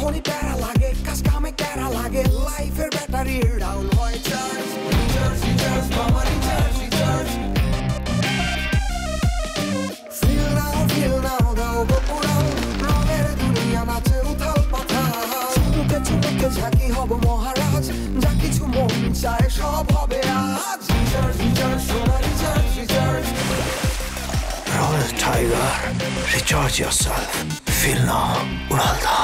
होनी पैरा लागे कसका में कैरा लागे लाइफ फिर बैटरी डाउन होय चार्ज रिचार्ज रिचार्ज मामा रिचार्ज रिचार्ज फील नाउ दाओ बोराओ रोवेर दुनिया नाचे उथल पाथाल चुपके झाकी हब महाराज जा किछु मन चाय सब হবে আজ रिचार्ज रिचार्ज सोना recharge recharge Royal Tiger recharge yourself feel now ural da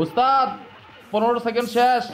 उस्ताद 15 सेकेंड शेष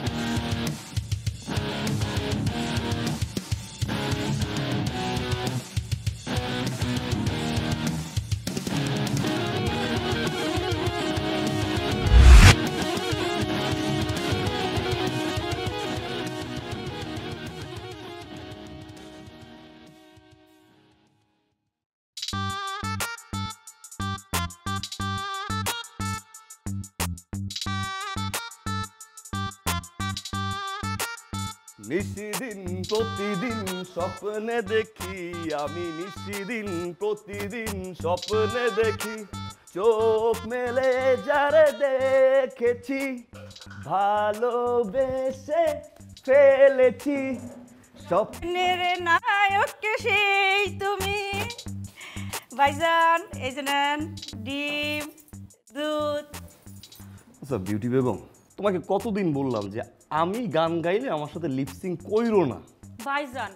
निशिदिन प्रतिदिन स्वप्ने देखी आमी निशिदिन प्रतिदिन स्वप्ने देखी चोख मेले जारे देखेछी भालोबेसे फेलेछी स्वप्नेर नायक सेई तुमी भाईजान एजनान डिम दूध अच्छा ब्यूटी बेगम তোমাকে কতদিন বললাম যে আমি গান গাইলে আমার সাথে লিপসিং কইরো না ভাইজান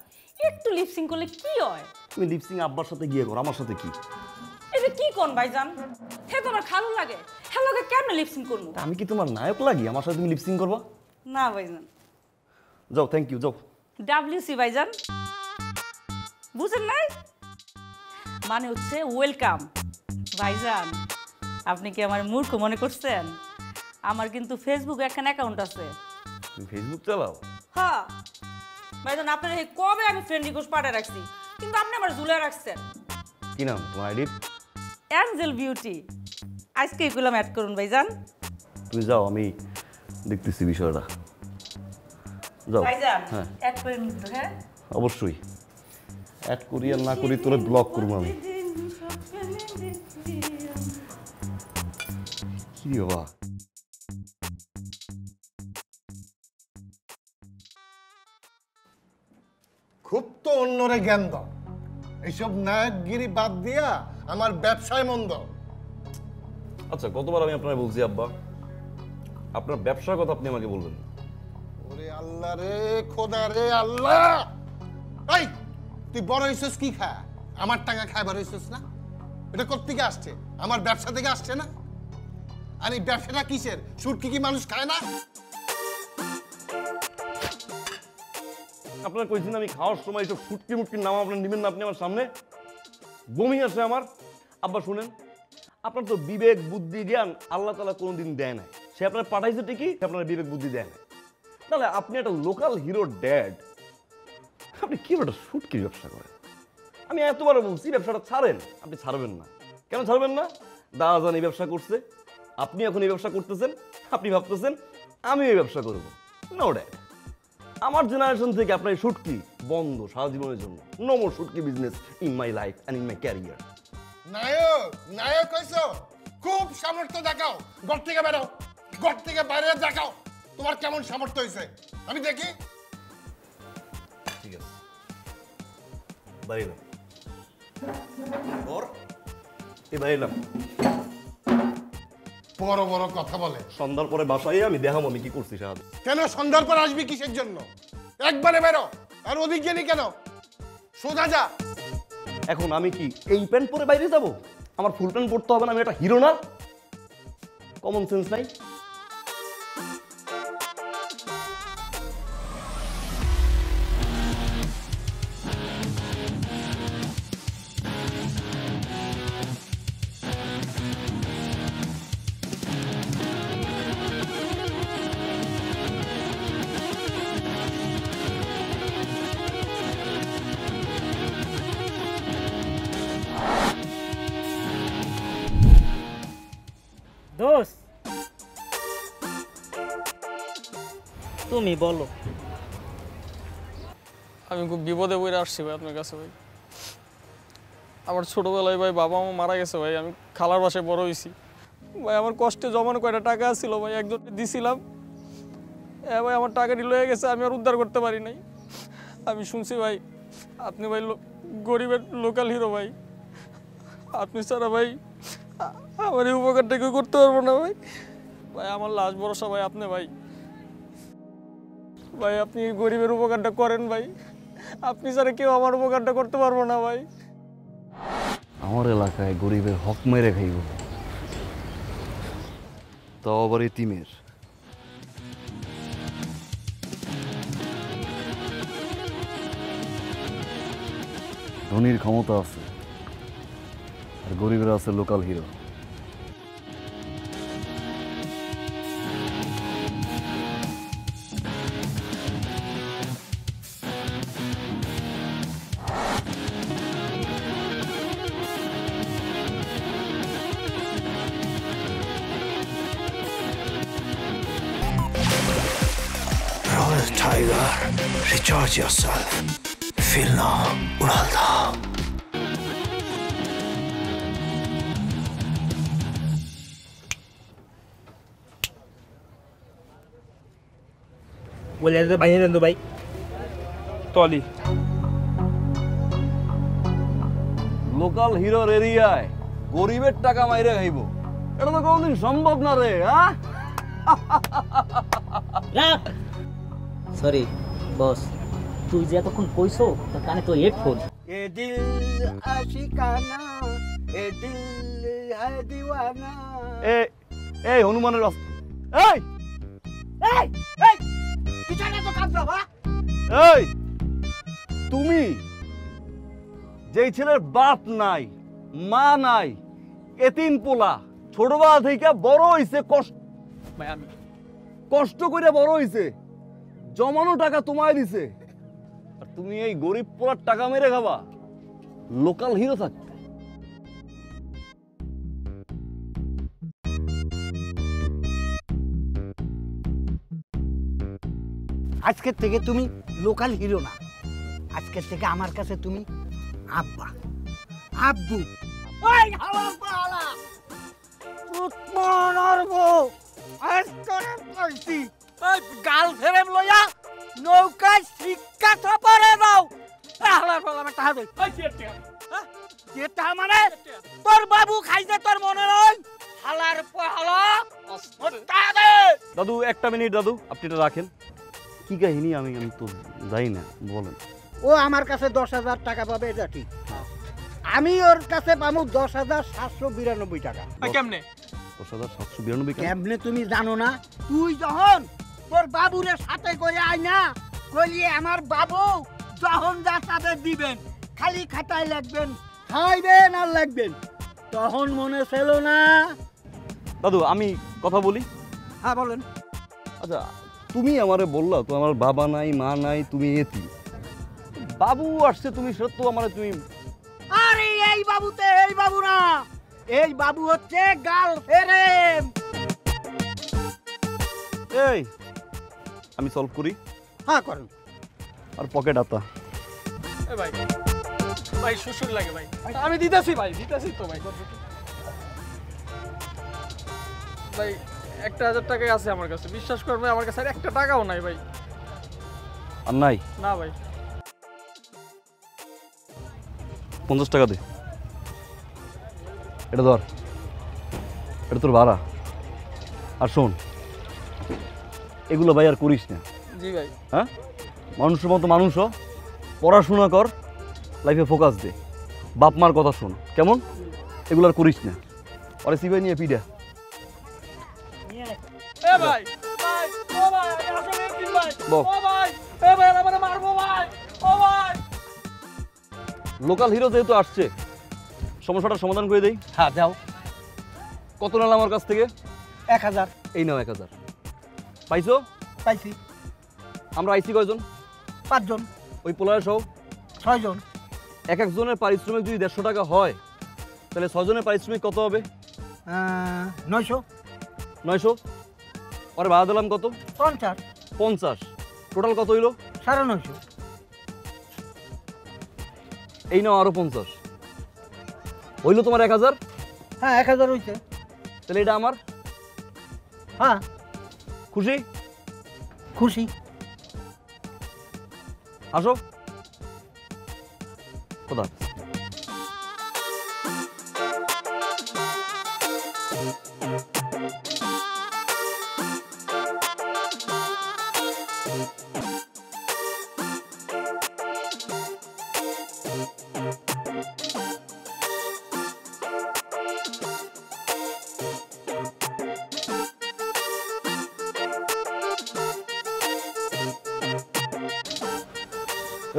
একটু লিপসিং করলে কি হয় তুমি লিপসিং আব্বার সাথে গিয়ে কর আমার সাথে কি এটা কি কোন ভাইজান হে তোমার খালু লাগে হ্যাঁ লাগে কেমনে লিপসিং করব আমি কি তোমার নায়ক লাগি আমার সাথে তুমি লিপসিং করবা না ভাইজান যাও থ্যাঙ্ক ইউ যাও ডব্লিউসি ভাইজান বুঝেন নাই মানে হচ্ছে ওয়েলকাম ভাইজান আপনি কি আমার মূর্খ মনে করছেন আমার কিন্তু ফেসবুক একটা অ্যাকাউন্ট আছে তুমি ফেসবুক চালাও হ্যাঁ ভাইজান আপনার এই কবে আমি ফ্রেন্ড রিকোয়েস্ট পাঠায় রাখছি কিন্তু আপনি আমার জুলে রাখছেন কি নাম তোমার আইডি অ্যাঞ্জেল বিউটি আজকে এগুলো অ্যাড করুন ভাইজান তুমি যাও আমি দেখতেছি বিষয়টা যাও ভাইজান অ্যাড করেন তো হ্যাঁ অবশ্যই অ্যাড করি আর না করি তোরে ব্লক করব আমি কি বাবা खूब तो अन्नरे ज्ञान दाओ एसब नायकगिरी बद दिया आमार व्यवसाय मन दाओ अच्छा गतबार आमी आपनारे बोलछि अब्बा आपनार व्यवसार कथा आपनि आमाके बोलबेन ओरे आल्लाह रे खोदा रे आल्लाह ओई तुई बड़ हइछस कि खा आमार टाका खाइबार हइछस ना एटा कत्तिके आसछे आमार व्यवसा थेके आसछे ना आर एई व्यवसाटा किसेर सुटकी कि मानुष खाय ना আপনারা কইছেন আমি খাওয়ার সময় সব ফুটকি মুটকি নাম আপনারা নেবেন না আপনি আমার সামনে বমি আসে আমার আব্বা শুনেন আপনার তো বিবেক বুদ্ধি জ্ঞান আল্লাহ তাআলা কোনদিন দেয় না সে আপনারা পাঠাইছে ঠিকই আপনারা বিবেক বুদ্ধি দেয় না তাহলে আপনি একটা লোকাল হিরো ড্যাড আপনি কি একটা ফুটকি ব্যবসা করেন আমি এতবার বলছি ব্যবসাটা ছাড়েন আপনি ছাড়বেন না কেন ছাড়বেন না দাদা জানি ব্যবসা করছে আপনি এখন এই ব্যবসা করতেছেন আপনি ভাবতেছেন আমি এই ব্যবসা করব নো ড্যাড আমার জেনারেশন থেকে আপনার শুটকি বন্ধ সারা জীবনের জন্য নো মোর শুটকি business in my life and in my career নায়ক নায়ক হইছো খুব সামর্থ্য দেখাও ঘর থেকে বাইরে দেখাও তোমার কেমন সামর্থ্য হইছে আমি দেখি ঠিক আছে বাইরে ওর এ বাইরে বড় বড় কথা বলে সন্ধ্যার পরে বাসায় আমি দেখাবো আমি কি করছি সাহেব কেন সন্ধ্যার পর আসবি কিসের জন্য একবারে বেরো আর ওদিক গেলি কেন সোজা যা এখন আমি কি এই প্যান্ট পরে বাইরে যাব আমার ফুল প্যান্ট পরতে হবে না আমি এটা হিরো না কমন সেন্স নাই दोस्त तुम ही बोलो আমি খুব বিপদে পড়ে আসছি ভাই আপনার কাছে ভাই আমার ছোটবেলায় ভাই বাবা মা মারা গেছে ভাই আমি খালার বাসায় বড় হইছি ভাই আমার কষ্টে জমানো কয়টা টাকা ছিল ভাই একজনকে দিছিলাম এ ভাই আমার টাকাটি লয়ে গেছে আমি আর উদ্ধার করতে পারি নাই আমি শুনছি ভাই আপনি ভাই গরিবের লোকাল হিরো ভাই আপনি সারা ভাই আমার এই উপকারটা কেউ করতে পারবো না ভাই ভাই আমার লাশ ভরসা ভাই আপনি ভাই ভাই আপনি গরিবের উপকারটা করেন ভাই আপনি সারা কেউ আমার উপকারটা করতে পারবো না ভাই আমার এলাকায় গরিবের হক মেরে খাইব তাও আবার ইতিমের ধনির ক্ষমতা আছে আর গরিবের আছে local hero Tiger, recharge yourself. Feel now, Uralda. Will you buy it in Dubai? Tolly. Local hero area. গরিবের টাকা মাইরে খাইবো এটা তো কোনদিন সম্ভব না রে হ্যাঁ রাখ सॉरी बॉस तू जे तो कौन कोइसो तो काने तो हेडफोन ए दिल आशिकाना ए दिल है दीवाना ए ए हनुमान रस ए ए ए किचन तो काम करो बा ए তুমি যেই ছেলের বাপ নাই মা নাই এতিম পোলা ছোটবা থেকে বড় হইছে কষ্ট ভাই আমি কষ্ট করে বড় হইছে জমানো টাকা তোমায় দিছে আর তুমি এই গরিব পোলার টাকা মেরে খাবা লোকাল হিরো থাকতে আজকের থেকে তুমি লোকাল হিরো না আজকের থেকে আমার কাছে তুমি আব্বা আব্বু ওই হাওয়া পালা উৎমানর্ব আজকের পয়সি गाल फेरे लोया नौका सिक्का थपरे दाओ आहला बोला मैं ताहा दे ए चेते हां चेता माने तोर बाबू खाइजे तोर मने रई हालार पहला ताहा दे दादू 1 मिनिट दादू আপনি এটা রাখেন কি কাহিনী আমি তো যাই না বলেন ও আমার কাছে 10000 টাকা পাবে এটা ঠিক আমি ওর কাছে পামু 10792 টাকা কেমনে 10792 কেমনে তুমি জানো না তুই যখন তোর বাবুরে সাথে করে আয় না কইলে আমার বাবু যখন যা তাতে দিবেন খালি খাতায় লাগবেন খাইবেন আর লাগবেন তখন মনে ছিল না দাদু আমি কথা বলি হ্যাঁ বলেন আচ্ছা তুমি আমারে বললা তো আমার বাবা নাই মা নাই তুমি এতি বাবু আসছে তুমি সত্য আমারে তুমি আরে এই বাবুতে এই বাবু না এই বাবু হচ্ছে গাল ফেরে এই আমি সলভ করি হ্যাঁ করুন আর পকেট আতা এ ভাই ভাই সুসুর লাগে ভাই আমি দিতেছি ভাই দিতেছি তো ভাই ভাই 1000 টাকা আছে আমার কাছে বিশ্বাস করবে আমার কাছে আর একটা টাকাও নাই ভাই আর নাই না ভাই 50 টাকা দে এটা ধর এটা তোর ভাড়া আর শুন এগুলো ভাই আর করিস না জি ভাই হ্যাঁ মানুষের মতো মানুষ হ পড়াশোনা কর লাইফে ফোকাস দে বাপ মার কথা শোন কেমন এগুলো আর করিস না আরে সি ভাই নিয়ে পিডা এ ভাই ভাই ও ভাই আসলে কি ভাই ও ভাই এ ভাই আমারে মারবো ভাই ও ভাই লোকাল হিরো যেহেতু আসছে সমস্যাটা সমাধান করে দেই হ্যাঁ যাও কত নাল আমার কাছ থেকে 1000 এই নাও 1000 পাইছো পাইছি আমরা আইছি কয়জন পাঁচজন ওই পোলারে সব ছয়জন এক এক জনের পারিশ্রমিক যদি 150 টাকা হয় তাহলে ছয়জনের পারিশ্রমিক কত হবে 900 900 और भाड़ा दिलाम কত 50 50 টোটাল কত হইলো 950 এই নাও আর 50 হইলো তোমার 1000 হ্যাঁ 1000 হইছে তাহলে এটা আমার হ্যাঁ খুশি খুশি আসো খোদা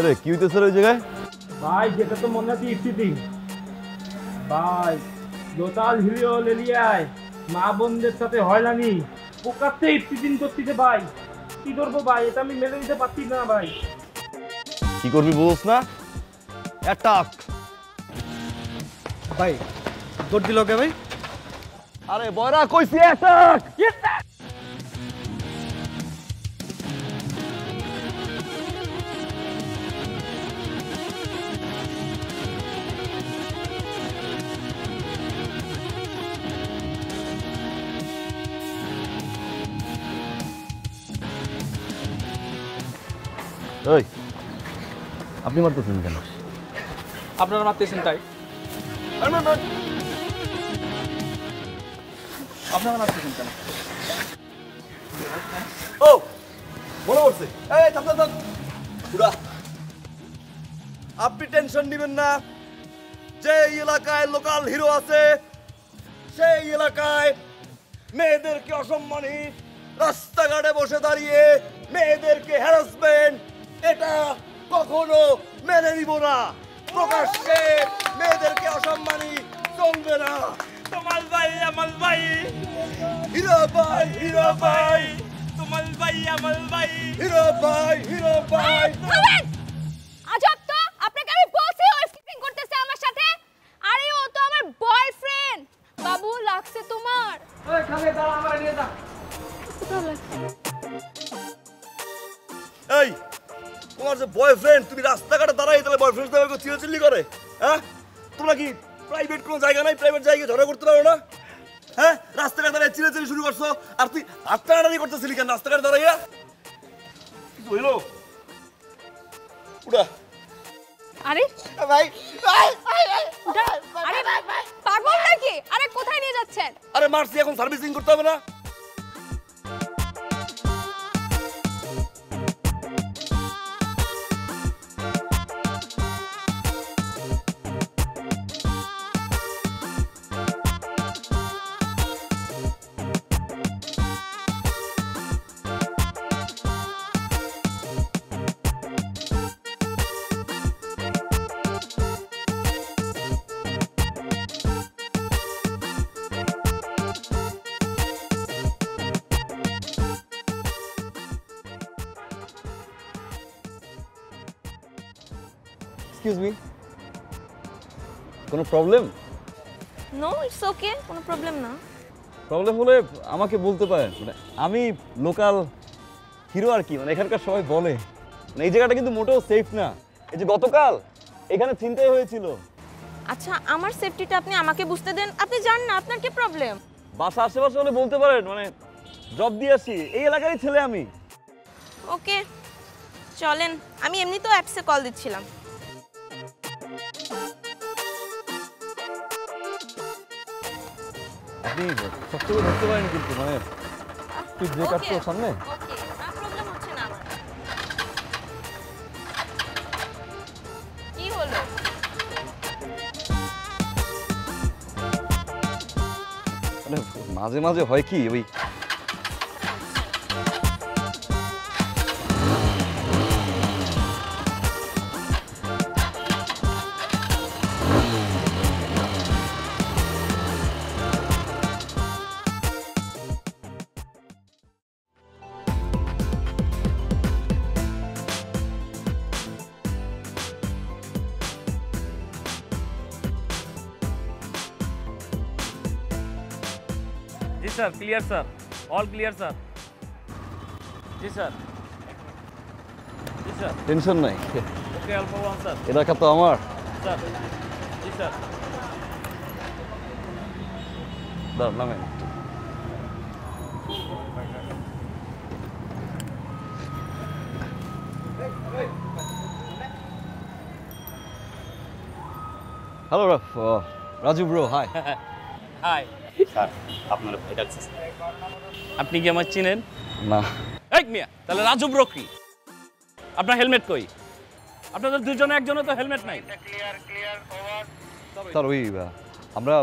अरे क्यों तो सर जगह भाई जगह तो मन थी स्थिति भाई जोताल हिलियो ले लिया है मां बंदेर साथे हयलानी पोकाते स्थितिन करतीছে भाई কি করব ভাই এটা আমি মেনে নিতে পারছি না ভাই কি করবি বুঝছ না অ্যাটাক ভাই দৌড় দিল কে ভাই আরে বড়া কইছি অ্যাটাক অ্যাটাক ओए আপনি মারতেছেন কেন আপনারা মারতেছেন তাই আপনারা মারতেছেন কেন ও বলো বলছে এই থাম থাম পুরা আপনি টেনশন নেবেন না যে এলাকায় লোকাল হিরো আছে সেই এলাকায় মেয়েদেরকে অসম্মানিত রাস্তাঘাটে বসে দাঁড়িয়ে মেয়েদেরকে হ্যারাসমেন্ট এটা কখনো মেনে নিব না প্রকাশ্যে মেয়েদেরকে অসম্মানি চলবে না তোমার ভাই আমার ভাই হিরো ভাই তোমার ভাই আমার ভাই হিরো ভাই আজব তো আপনাকে আমি বলছি ও স্কিপিং করতেছে আমার সাথে আরে ও তো আমার বয়ফ্রেন্ড বাবু লাগছে তোমার ওই খালি দাঁড়া আমার নিয়ে যা কোথায় লাগছে এই তোমার যে বয়ফ্রেন্ড তুমি রাস্তাঘাটে দাঁড়াই তাহলে বয়ফ্রেন্ডদের মতো চিল্লাচিল্লি করে হ্যাঁ তোমরা কি প্রাইভেট কোনো জায়গা নাই প্রাইভেট জায়গায় ঝগড়া করতে পারো না হ্যাঁ রাস্তাঘাটে দাঁড়াই চিল্লাচিল্লি শুরু করছো আর তুই আত্মনাড়াড়ি করতেছিলি কেন রাস্তাঘাটে দাঁড়াইয়া কি হলো উড়া আরে ভাই ভাই আরে পাগল নাকি আরে কোথায় নিয়ে যাচ্ছেন আরে মারছি এখন সার্ভিসিং করতে হবে না Excuse me. Kono problem? No, it's okay. Kono problem na. Problem hole amake bolte paren. Mane ami local hero ar ki. Mane ekhankar shobai bole. Mane ei jaga ta kintu moteo safe na. Ei je gotokal ekhane chintai hoyechilo. Acha amar safety ta apni amake bujhte den. Apni jan na apnar ki problem? Basha ashepashe hole bolte paren. Mane job diye ashi. Ei elakari chhele ami. Okay. Cholen. Ami emni to app se call dicchilam. नहीं सब तो धरते वाले निकल के माने तू जे करते हो सामने ओके ना प्रॉब्लम হচ্ছে না আমার কি হলো মানে মাঝে মাঝে হয় কি ওই जी sir, clear sir, all clear sir. जी सर, जी सर, टेंशन नहीं। ओके अल्फा वन सर, इधर का तो अमर सर। जी सर, दर ना में hello Raju bro, hi hi sir. আপনার এটা কি আপনি কি আমাকে চিনেন না? এক মিয়া তাহলে রাজু ব্রো কি আপনার হেলমেট কই? আপনাদের দুজনে একজনের তো হেলমেট নাই। Clear clear over sir. ওই আমরা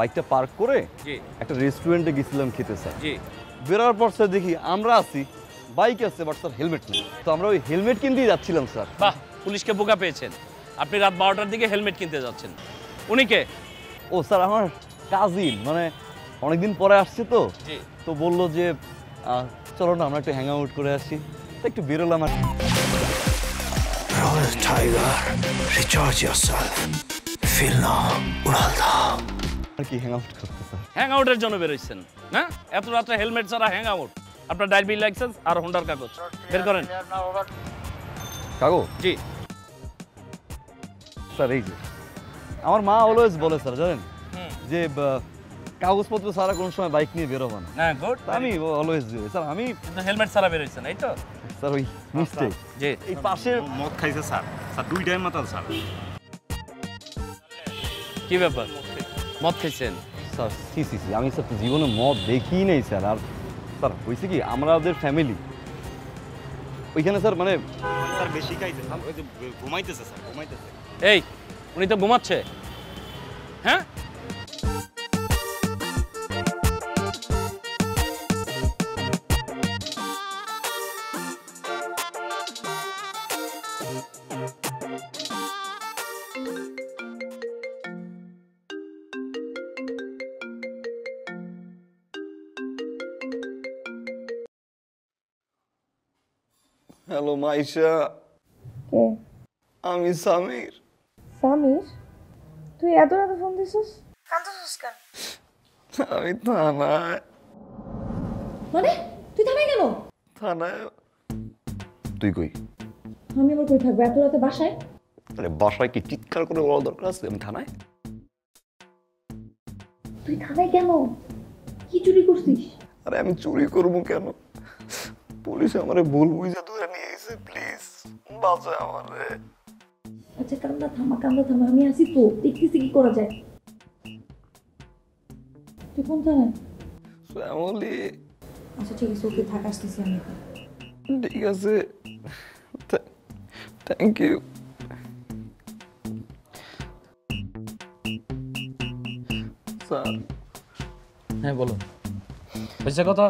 বাইকটা পার্ক করে জি একটা রেস্টুরেন্টে গিয়েছিলাম খেতে স্যার। জি বেরার পর স্যার দেখি আমরা আছি, বাইক আছে বাট স্যার হেলমেট নেই। তো আমরা ওই হেলমেট কিনতেই যাচ্ছিলাম স্যার। বাহ, পুলিশকে বোকা পেয়েছেন। আপনি রাত 12টার দিকে হেলমেট কিনতে যাচ্ছেন, উনি কে? ও স্যার আমার কাজিন, মানে অনেক দিন পরে আসছে তো। জি তো বলল যে চলো না আমরা একটু হ্যাং আউট করে আসি, তো একটু বেরোলাম আর। Royal Tiger, recharge yourself, feel now, uralda আর কি হ্যাং আউট করতে স্যার? হ্যাং আউটের জন্য বের হইছেন না? এত রাতে হেলমেট ছাড়া হ্যাং আউট? আপনার ড্রাইভিং লাইসেন্স আর হোন্ডার কাগজ বের করেন। কাগজ? জি স্যার। এই যে আমার মা অলওয়েজ বলে স্যার জানেন যে কাগজপত্র ছাড়া কোন সময় বাইক নিয়ে বের হবেন না। গুড, আমি অলওয়েজ স্যার আমি কিন্তু হেলমেট ছাড়া বের হইছেন এই তো স্যার। ওই মিস্টেক যে এই পাশে মদ খাইছে স্যার। স্যার দুই টাইম মাতাল স্যার। কি ব্যাপার মদ খাইছেন স্যার? সি সি সি, আমি স্যার জীবনে মদ দেখি নাই স্যার। আর স্যার হইছে কি আমাদের ফ্যামিলি ওইখানে স্যার, মানে স্যার বেশি খাইছে স্যার, ওই যে ঘুমাইতেছে স্যার, ঘুমাইতেছে। এই উনি তো ঘুমাচ্ছে। হ্যাঁ হ্যালো মাইশা। কে? আমি সামির। সামির তুই এত রাতে ফোন দিছিস? কাঁদছিস কেন? আমি থানায়। মানে তুই থানায় গেল? থানায়। তুই কই? আমি আবার কই থাকবো এত রাতে বাসায়? আরে বাসায় কি চিৎকার করে বলা দরকার আছে? আমি থানায়। তুই থানায় কেন? কি চুরি করছিস? আরে আমি চুরি করব কেন? পুলিশ আমারে ভুল বুঝা ধরে নিয়ে এসে। প্লিজ বাঁচা আমারে। আচ্ছা কান্দা থামা, কান্দা থামা, আমি আসি তো, দেখতেছি কি করা যায়। তুই কোন থানায়? শ্যামলী। আচ্ছা ঠিক আছে, ওকে থাক, আসতেছি আমি। ঠিক আছে, থ্যাংক ইউ। স্যার। হ্যাঁ বলো। হয়েছে কথা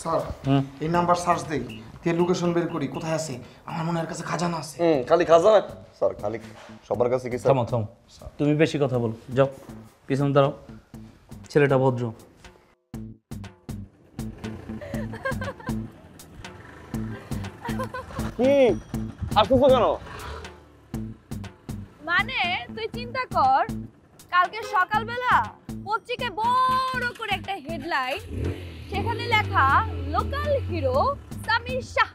স্যার। এই নাম্বার সার্চ দেই, তেল লোকেশন বের করি কোথায় আছে। আমার মনে এর কাছে খাজানা আছে। খালি খাজানা স্যার, খালি সবার কাছে কি স্যার? থামো থামো তুমি বেশি কথা বলো, যাও পিছন দাঁড়াও। ছেলেটা ভদ্র। আসছো কেন? মানে তুই চিন্তা কর, কালকে সকালবেলা পত্রিকায় বড় করে একটা হেডলাইন, সেখানে লেখা লোকাল হিরো সামির শাহ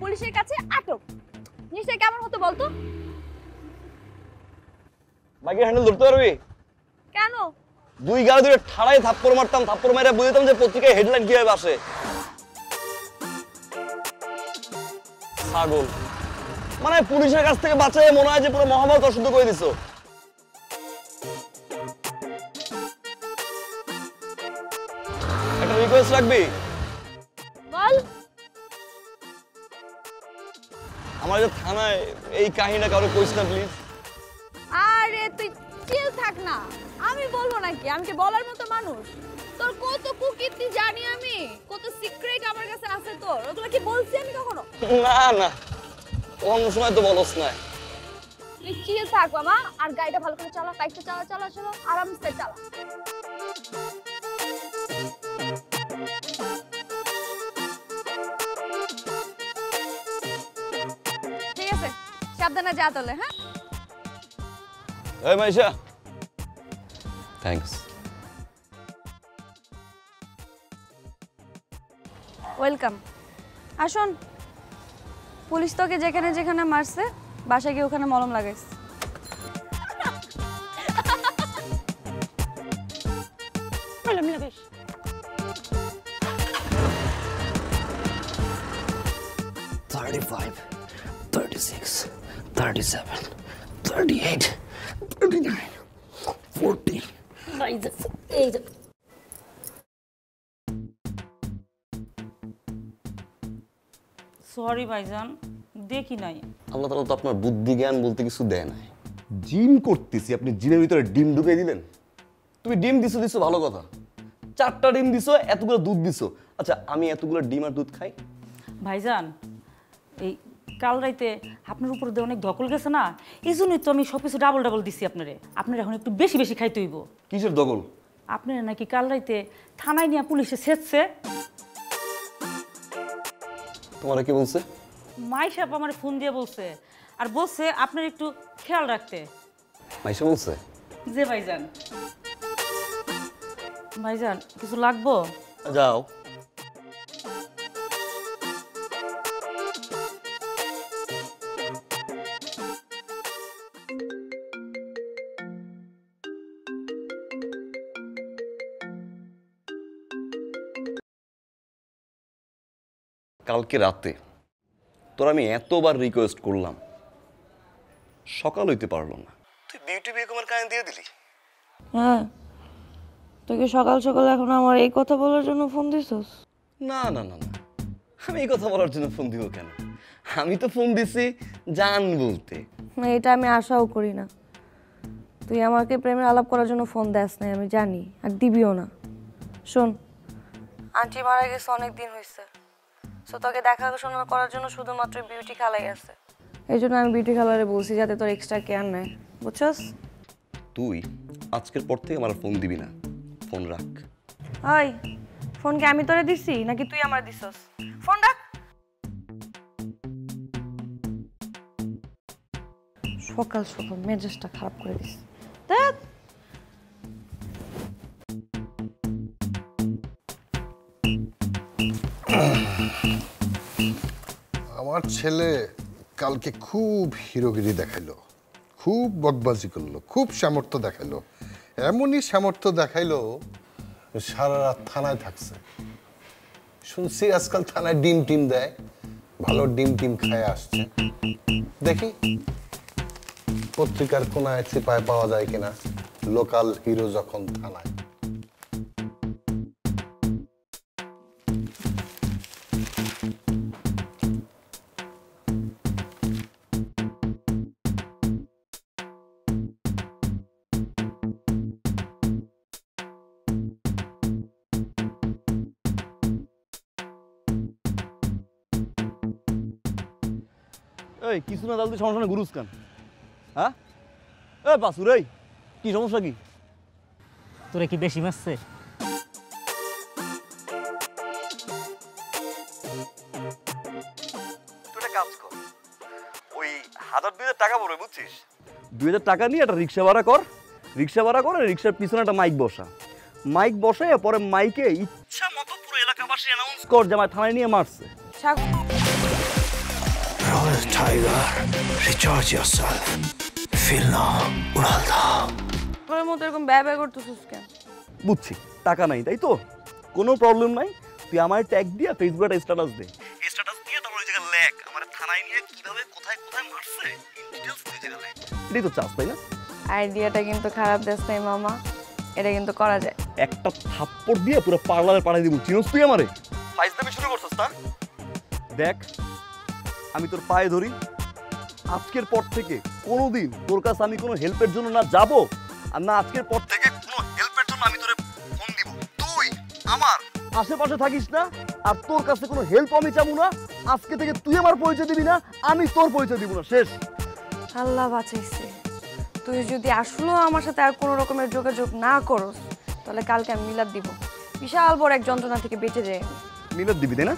পুলিশের কাছে আটক। নিশ্চয় কেমন হতো বলতো? বাকি হ্যান্ডেল ধরতে পারবি? কেন দুই গাল ধরে ঠাড়ায় থাপ্পড় মারতাম, থাপ্পড় মেরে বুঝতাম যে পত্রিকায় হেডলাইন কিভাবে আসে। ছাগল, মানে পুলিশের কাছ থেকে বাঁচায় মনে হয় যে পুরো মহাভারত অশুদ্ধ করে দিছো। একটা রিকোয়েস্ট রাখবি বল। আমার যে থানায় এই কাহিনীটা কাউকে কইস না প্লিজ। আরে তুই চিল থাক না, আমি বলবো নাকি? আমি কি বলার মতো মানুষ? তোর কত কুকীর্তি জানি আমি, কত সিক্রেট আমার কাছে আছে তোর। ওগুলো কি বলছি আমি কখনো? না না, অন্য সময় তো বলস না। তুই চিল থাক মামা, আর গাড়িটা ভালো করে চালা, বাইকটা চালা, চালা চালা আরামসে চালা। সাবধানে যা তোলে। হ্যাঁ এই মাইশা, থ্যাঙ্কস। ওয়েলকাম। আসুন, পুলিশ তোকে যেখানে যেখানে মারছে বাসা গিয়ে ওখানে মলম লাগাইছে। মলম লাগাইছে। सॉरी भाईजान देखी नहीं अल्लाह ताला तो अपना बुद्धि ज्ञान बोलते किछु देय ना जिम करतेছি আপনি জিমের ভিতরে ডিম ঢুকিয়ে দিলেন তুমি ডিম দিছো দিছো ভালো কথা চারটা ডিম দিছো এতগুলো দুধ দিছো আচ্ছা আমি এতগুলো ডিম আর দুধ খাই ভাইজান এই কাল রাতে আপনার উপর দিয়ে অনেক ধকল গেছে না এইজন্যই তো আমি সবকিছু ডাবল ডাবল দিছি আপনারে আপনার এখন একটু বেশি বেশি খাইতে হইব কিসের ধকল আপনি নাকি কাল রাতে থানায় নিয়ে পুলিশে ছেদছে তোমারে কি বলছে মাইশাপ আমারে ফোন দিয়ে বলছে আর বলছে আপনার একটু খেয়াল রাখতে মাইশা বলছে জি ভাইজান ভাইজান কিছু লাগবো যাও কালকে রাতে তোর আমি এতবার রিকোয়েস্ট করলাম সকাল হইতে পারলো না তুই বিউটি বেগমের কানে দিয়ে দিলি হ্যাঁ তুই কি সকাল সকাল এখন আমার এই কথা বলার জন্য ফোন দিছস না না না আমি এই কথা বলার জন্য ফোন দিব কেন আমি তো ফোন দিছি জান বলতে না এটা আমি আশাও করি না তুই আমাকে প্রেমের আলাপ করার জন্য ফোন দেস না আমি জানি আর দিবিও না শুন আন্টি মারা গেছে অনেক দিন হইছে সো তোকে দেখাশোনা করার জন্য শুধুমাত্র বিউটি খালাই আছে এইজন্য আমি বিউটি খালারে বলছি যাতে তোর এক্সট্রা কেয়ার নেয় বুঝছস তুই আজকের পর থেকে আমার ফোন দিবি না ফোন রাখ হাই ফোন কি আমি তোরে দিছি নাকি তুই আমার দিছস ফোন রাখ সকাল সকাল মেজাজটা খারাপ করে দিস দেখ আমার ছেলে কালকে খুব হিরোগিরি দেখাইলো খুব বকবাজি করলো খুব সামর্থ্য দেখাইলো এমনই সামর্থ্য দেখাইলো সারা রাত থানায় থাকছে শুনছি আজকাল থানায় ডিম টিম দেয় ভালো ডিম টিম খায় আসছে দেখি পত্রিকার কোনায় ছিপায় পাওয়া যায় কিনা লোকাল হিরো যখন থানায় কিছু না তাহলে সমস্যা না গুরুজ খান হ্যাঁ এ বাসুর এই কি সমস্যা কি তোরা কি বেশি মারছে ওই 1000-2000 টাকা পড়বে বুঝছিস 2000 টাকা নিয়ে একটা রিক্সা ভাড়া কর রিক্সার পিছনে একটা মাইক বসায় পরে মাইকে ইচ্ছা মতো পুরো এলাকাবাসী অ্যানাউন্স কর যে আমার থানায় নিয়ে মারছে Royal Tiger, recharge yourself. Feel now, Uralda. তোর মতো এরকম ব্যয় ব্যয় করতেছিস কেন? বুঝছি টাকা নাই তাই তো কোনো প্রবলেম নাই তুই আমার ট্যাগ দিয়া ফেসবুকে একটা স্ট্যাটাস দে স্ট্যাটাস দিয়ে তারপর ওই জায়গা লেখ আমার থানায় নিয়ে কিভাবে কোথায় কোথায় মারছে ডিটেইলস দিয়ে জায়গা লেখ এটাই তো চাস তাই না আইডিয়াটা কিন্তু খারাপ দেস না মামা এটা কিন্তু করা যায় একটা থাপ্পড় দিয়ে পুরো পার্লারে পাঠিয়ে দিব চিনস তুই আমারে ফাইজদামি শুরু করছস তা দেখ আমি তোর পায়ে ধরি আজকের পর থেকে কোনোদিন তোর কাছে আমি কোনো হেল্পের জন্য না যাব আর না আজকের পর থেকে কোনো হেল্পের জন্য আমি তোরে ফোন দিব তুই আমার আশেপাশে থাকিস না আর তোর কাছে কোনো হেল্প আমি চাবো না আজকে থেকে তুই আমার পরিচয় দিবি না আমি তোর পরিচয় দিব না শেষ আল্লাহ বাঁচাইছে তুই যদি আসলেও আমার সাথে আর কোনো রকমের যোগাযোগ না করস তাহলে কালকে আমি মিলাদ দিব বিশাল বড় এক যন্ত্রণা থেকে বেঁচে যাই মিলাদ দিবি তাই না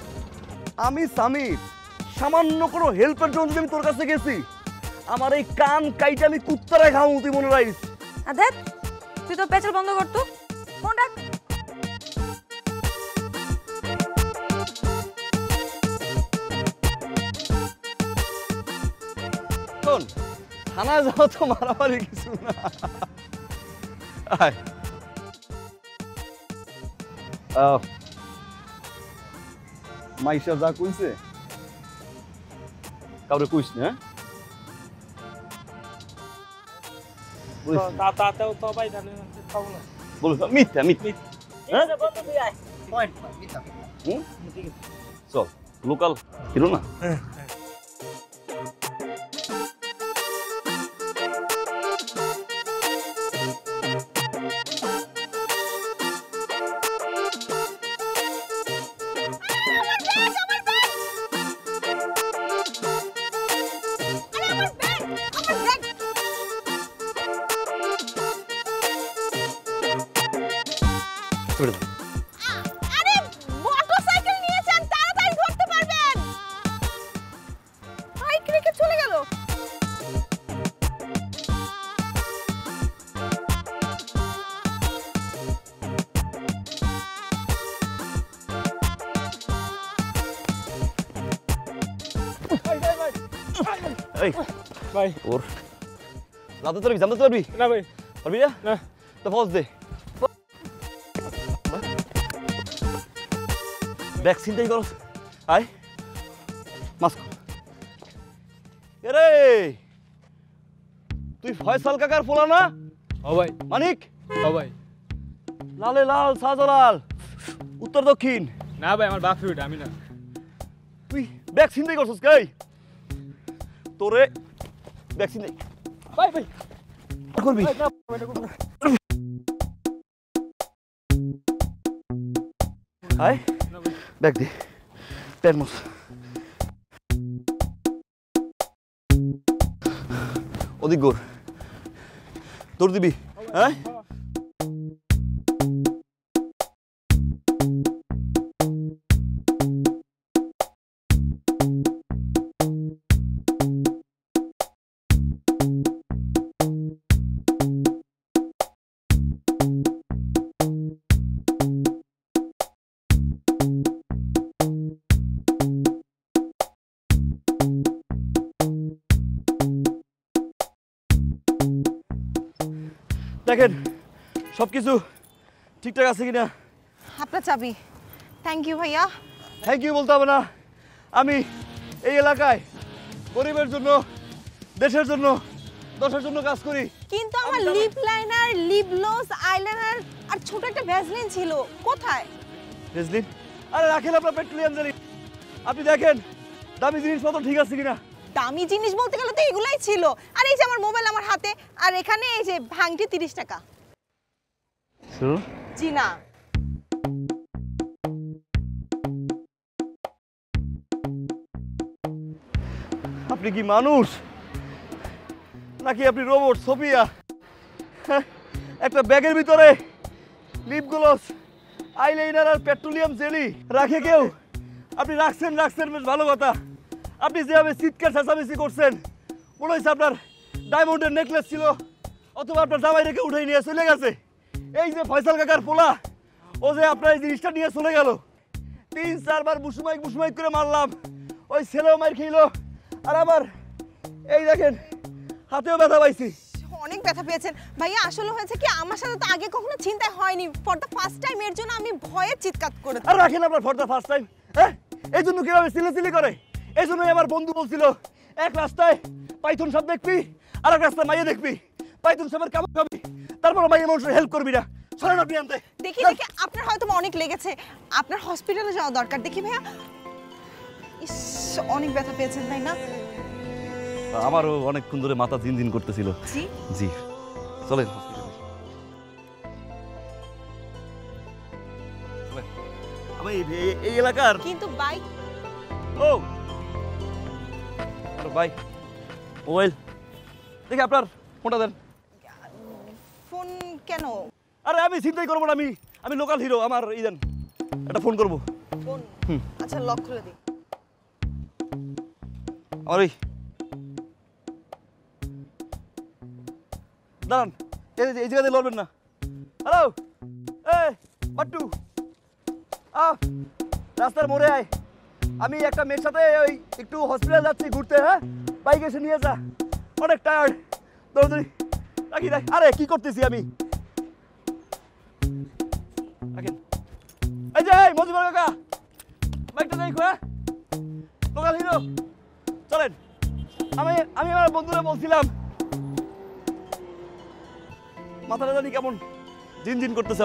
আমি সামির সামান্য কোনো হেল্পের জন্য আমি তোর কাছে গেছি আমার এই কান কাইটা আমি কুত্তারে খাও তুই মনে রাখিস আদেব তুই তো পেছল বন্ধ কর তো ফোন রাখ শোন, থানায় যাও তো, মারামারি কিছু না। আয়। মাইশা যা কইছে কাউরে কইস না। তাতেও তো ভাই জানে না, খাও না। বল মিথ্যা মিথ্যা। হ্যাঁ বল তো ভাই। পয়েন্ট মিথ্যা। হুম ঠিক আছে। চল লোকাল হিরো না। হ্যাঁ। ভাই ওর লাদতে চলবি, জানতে পারবি না ভাই, পারবি না না তো ফোর্স দে। ভ্যাকসিন দেই করস। আই মাস্ক এরে তুই ফয়সাল কাকার ফোলা না? ও ভাই মানিক, ও ভাই লালে লাল সাজালাল উত্তর দক্ষিণ না ভাই, আমার বাপ ফিট আমি না। তুই ভ্যাকসিন দেই করছস কই? তোরে ভ্যাকসিন দেই ভাই ভাই করবি আই ব্যাগ দে টার্মস। ওদিক গোর দৌড় দিবি। হ্যাঁ দেখেন সবকিছু ঠিকঠাক আছে কিনা। আপনার চাবি। থ্যাংক ইউ ভাইয়া। থ্যাংক ইউ বলতে হবে না, আমি এই এলাকায় গরিবের জন্য, দেশের জন্য, দশের জন্য কাজ করি। কিন্তু আমার lip liner, lip gloss, eyeliner আর ছোট একটা ভ্যাসলিন ছিল, কোথায়? ভ্যাসলিন আরে রাখেন আপনার পেট্রোলিয়াম জেলি। আপনি দেখেন দামি জিনিসপত্র ঠিক আছে কিনা। দামি জিনিস বলতে গেলে তো এগুলাই ছিল। আর এই যে আমার মোবাইল আমার হাতে, আর এখানে এই যে ভাঙটি 30 টাকা। জি না আপনি কি মানুষ নাকি আপনি রোবট সোফিয়া? একটা ব্যাগের ভিতরে লিপ গ্লস, আইলাইনার আর পেট্রোলিয়াম জেলি রাখে কেউ? আপনি রাখছেন, রাখছেন বেশ ভালো কথা। আপনি যেভাবে চিৎকার চেঁচামেচি করছেন মনে হয়েছে আপনার ডায়মন্ডের নেকলেস ছিল, অথবা আপনার জামাই রেখে উঠে নিয়ে চলে গেছে। এই যে ফয়সাল কাকার পোলা, ও যে আপনার এই জিনিসটা নিয়ে চলে গেল। 3-4 বার বুসুমাইক বুসুমাইক করে মারলাম, ওই ছেলেও মার খেলো, আর আমার এই দেখেন হাতেও ব্যথা পাইছি। অনেক ব্যথা পেয়েছেন ভাইয়া। আসলে হয়েছে কি, আমার সাথে তো আগে কখনো চিন্তাই হয়নি। ফর দ্য ফার্স্ট টাইম এর জন্য আমি ভয়ে চিৎকার করে। আর রাখেন আপনার ফর দ্য ফার্স্ট টাইম। হ্যাঁ এই জন্য কীভাবে চিলেচিলি করে। এই জন্যই আমার বন্ধু বলছিল, এক রাস্তায় পাইথন সাপ দেখবি, আর এক রাস্তায় মাইয়ে দেখবি, পাইথন সাপের কামড় খাবি, তারপর মাইয়ে মানুষের হেল্প করবি না। সরেন আপনি আনতে। দেখি দেখি আপনার হয়তো অনেক লেগেছে, আপনার হসপিটালে যাওয়া দরকার। দেখি ভাইয়া, ইস অনেক ব্যথা পেয়েছেন তাই না? আমারও অনেকক্ষণ ধরে মাথা ঝিনঝিন করতেছিল। জি জি চলেন হসপিটালে। আমি এই এলাকার কিন্তু বাইক। ও ভাই মোবাইল দেখি আপনার ফোনটা দেন। ফোন কেন? আরে আমি চিন্তাই করবো না, আমি লোকাল হিরো। আমার এই দেন, একটা ফোন করবো। ফোন? আচ্ছা লক খুলে দিই। আমার ওই দাঁড়ান, এই জায়গাতে লড়বেন না। হ্যালো এই বাট্টু, রাস্তার মোড়ে আয়, আমি একটা মেয়ের সাথে ওই একটু হসপিটাল যাচ্ছি ঘুরতে। হ্যাঁ বাইক এসে নিয়ে যা। অনেক টায়ার্ড, দৌড়দৌড়ি রাখি রাখি। আরে কি করতেছি আমি? এই যে মজিবর কাকা বাইকটা দেখো, হ্যাঁ লোকাল হিরো। চলেন, আমি আমার বন্ধুরা বলছিলাম মাথাটা জানি কেমন জিনজিন করতেছে।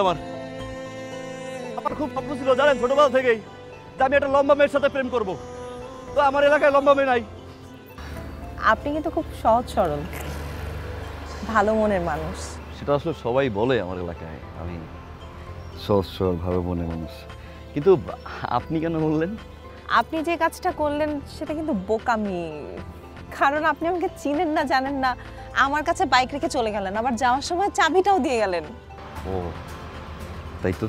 আমার খুব স্বপ্ন ছিল জানেন ছোটবেলা থেকেই, যে আমি একটা লম্বা মেয়ের সাথে প্রেম করব। তো আমার এলাকায় লম্বা মেয়ে নাই। আপনি কিন্তু খুব সহজ সরল, ভালো মনের মানুষ। সেটা আসলে সবাই বলে আমার এলাকায় আমি সহজ সরল ভালো মনের মানুষ, কিন্তু আপনি কেন বললেন? আপনি যে কাজটা করলেন সেটা কিন্তু বোকামি, কারণ আপনি আমাকে চিনেন না, জানেন না। আমার কাছে বাইক রেখে চলে গেলেন, আবার যাওয়ার সময় চাবিটাও দিয়ে গেলেন। ও তাই তো।